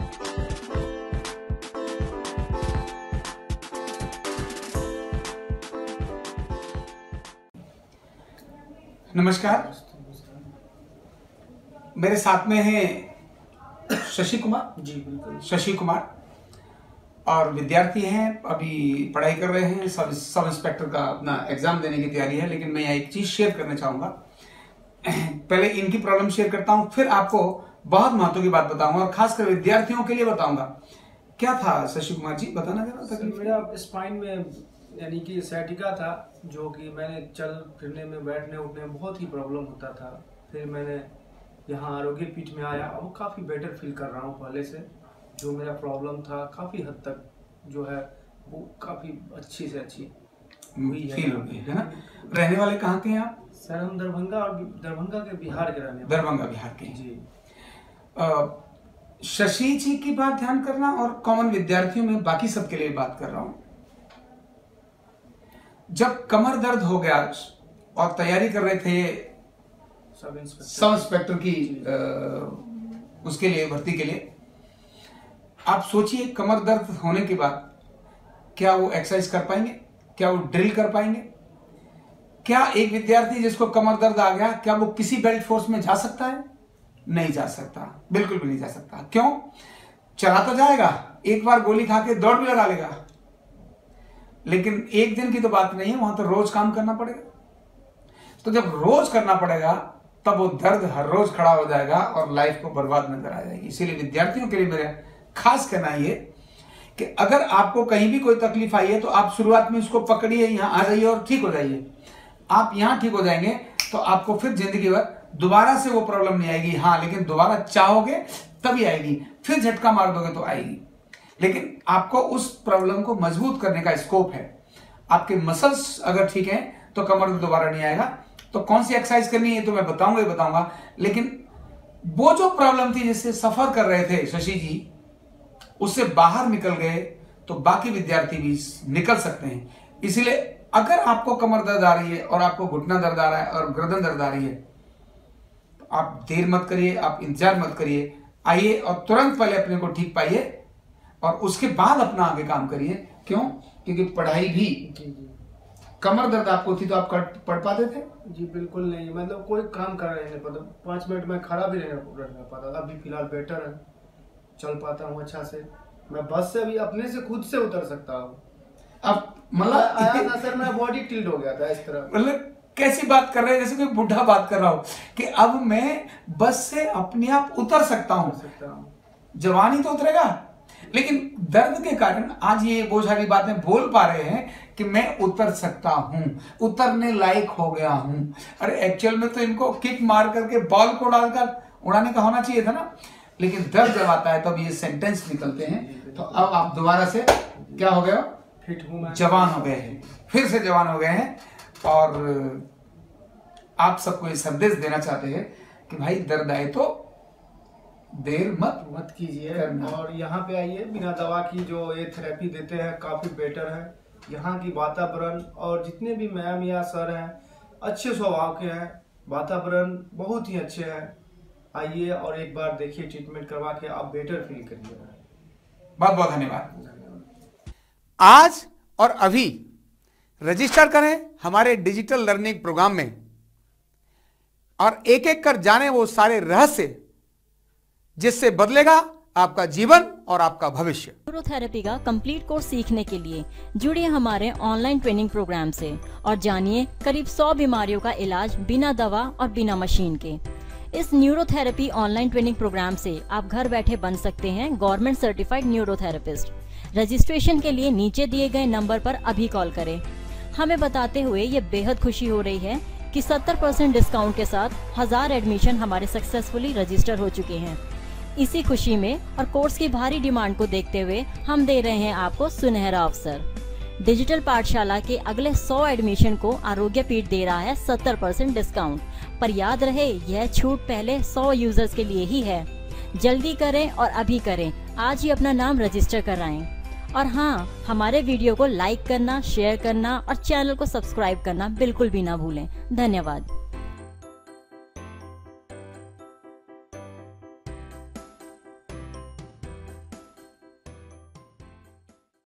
नमस्कार, मेरे साथ में हैं शशि कुमार जी। बिल्कुल, शशि कुमार और विद्यार्थी हैं, अभी पढ़ाई कर रहे हैं। सब इंस्पेक्टर का अपना एग्जाम देने की तैयारी है। लेकिन मैं यहाँ एक चीज शेयर करना चाहूँगा, पहले इनकी प्रॉब्लम शेयर करता हूँ, फिर आपको बहुत महत्व की बात बताऊँगा और खासकर विद्यार्थियों के लिए बताऊँगा। क्या था शशि कुमार जी, बताना जरा। मेरा स्पाइन में यानी कि सियाटिका था, जो कि मैंने चल फिरने में, बैठने उठने में बहुत ही प्रॉब्लम होता था। फिर मैंने यहाँ आरोग्य पीठ में आया और काफ़ी बेटर फील कर रहा हूँ। पहले से जो मेरा प्रॉब्लम था काफ़ी हद तक जो है वो काफ़ी अच्छी से अच्छी फील हो गई है ना। रहने वाले कहाँ के हैं आप? सर, हम दरभंगा और दरभंगा के बिहार के रहने वाले। दरभंगा बिहार के जी। शशि जी की बात ध्यान करना और कॉमन विद्यार्थियों में बाकी सबके लिए बात कर रहा हूँ। जब कमर दर्द हो गया और तैयारी कर रहे थे सब इंस्पेक्टर की उसके लिए भर्ती के लिए, आप सोचिए कमर दर्द होने के बाद क्या वो एक्सरसाइज कर पाएंगे, क्या वो ड्रिल कर पाएंगे, क्या एक विद्यार्थी जिसको कमर दर्द आ गया क्या वो किसी बेल्ट फोर्स में जा सकता है? नहीं जा सकता, बिल्कुल भी नहीं जा सकता। क्यों? चला तो जाएगा, एक बार गोली खा के दौड़ भी लगा लेगा, लेकिन एक दिन की तो बात नहीं है, वहां तो रोज काम करना पड़ेगा। तो जब रोज करना पड़ेगा तब वो दर्द हर रोज खड़ा हो जाएगा और लाइफ को बर्बाद नजर आ जाएगी। इसीलिए विद्यार्थियों के लिए मेरा खास कहना ये कि अगर आपको कहीं भी कोई तकलीफ आई है तो आप शुरुआत में उसको पकड़िए, यहाँ आ जाइए और ठीक हो जाइए। आप यहाँ ठीक हो जाएंगे तो आपको फिर जिंदगी भर दोबारा से वो प्रॉब्लम नहीं आएगी। हाँ, लेकिन दोबारा चाहोगे तभी आएगी, फिर झटका मार दोगे तो आएगी। लेकिन आपको उस प्रॉब्लम को मजबूत करने का स्कोप है। आपके मसल्स अगर ठीक हैं तो कमर में दोबारा नहीं आएगा। तो कौन सी एक्सरसाइज करनी है तो मैं बताऊंगा ही बताऊंगा, लेकिन वो जो प्रॉब्लम थी जिससे सफर कर रहे थे शशि जी, उससे बाहर निकल गए तो बाकी विद्यार्थी भी निकल सकते हैं। इसलिए अगर आपको कमर दर्द आ रही है और आपको घुटना दर्द आ रहा है और गर्दन दर्द आ रही है, तो आप देर मत करिए, आप इंतजार मत करिए, आइए और तुरंत पहले अपने को ठीक पाइए और उसके बाद अपना आगे काम करिए। क्यों? क्योंकि पढ़ाई भी कमर दर्द आपको थी तो आप पढ़ पाते थे? जी बिल्कुल नहीं, मतलब कोई काम कर नहीं पाता। 5 मिनट में खड़ा भी नहीं रह पाता था। अभी फिलहाल बेटर है, चल पाता हूँ अच्छा से। मैं बस से भी अपने से खुद से उतर सकता हूँ अब। मतलब आया था सर, मैं बॉडी टिल्ट हो गया था इस तरह। मतलब कैसी बात कर रहे हैं, जैसे कोई बूढ़ा बात कर रहा हो कि अब मैं बस से अपने आप उतर सकता हूँ। जवानी तो उतरेगा, लेकिन दर्द के कारण आज ये बहुत सारी बातें बोल पा रहे हैं कि मैं उतर सकता हूं, उतरने लायक हो गया हूं। अरे एक्चुअल में तो इनको किक मार करके बॉल को डालकर उड़ाने का होना चाहिए था ना। लेकिन दर्द जब आता है तब ये सेंटेंस निकलते हैं। तो अब आप दोबारा से क्या हो गए हो? फिट हूं, जवान हो गए हैं, फिर से जवान हो गए हैं। और आप सबको ये संदेश देना चाहते हैं कि भाई दर्द आए तो देर मत कीजिए और यहाँ पे आइए। बिना दवा की जो ये थेरेपी देते हैं काफ़ी बेटर है। यहाँ की वातावरण और जितने भी मैम या सर हैं अच्छे स्वभाव के हैं, वातावरण बहुत ही अच्छे हैं। आइए और एक बार देखिए, ट्रीटमेंट करवा के आप बेटर फील करिए। बहुत बहुत धन्यवाद। आज और अभी रजिस्टर करें हमारे डिजिटल लर्निंग प्रोग्राम में और एक एक कर जाने वो सारे रहस्य जिससे बदलेगा आपका जीवन और आपका भविष्य। न्यूरोथेरेपी का कंप्लीट कोर्स सीखने के लिए जुड़िए हमारे ऑनलाइन ट्रेनिंग प्रोग्राम से और जानिए करीब 100 बीमारियों का इलाज बिना दवा और बिना मशीन के। इस न्यूरोथेरेपी ऑनलाइन ट्रेनिंग प्रोग्राम से आप घर बैठे बन सकते हैं गवर्नमेंट सर्टिफाइड न्यूरोथेरेपिस्ट। रजिस्ट्रेशन के लिए नीचे दिए गए नंबर पर अभी कॉल करें। हमें बताते हुए ये बेहद खुशी हो रही है कि 70% डिस्काउंट के साथ 1000 एडमिशन हमारे सक्सेसफुली रजिस्टर हो चुके हैं। इसी खुशी में और कोर्स की भारी डिमांड को देखते हुए हम दे रहे हैं आपको सुनहरा अवसर। डिजिटल पाठशाला के अगले 100 एडमिशन को आरोग्य पीठ दे रहा है 70% डिस्काउंट पर। याद रहे, यह छूट पहले 100 यूजर्स के लिए ही है। जल्दी करें और अभी करें, आज ही अपना नाम रजिस्टर कराएं। और हाँ, हमारे वीडियो को लाइक करना, शेयर करना और चैनल को सब्सक्राइब करना बिल्कुल भी ना भूलें। धन्यवाद।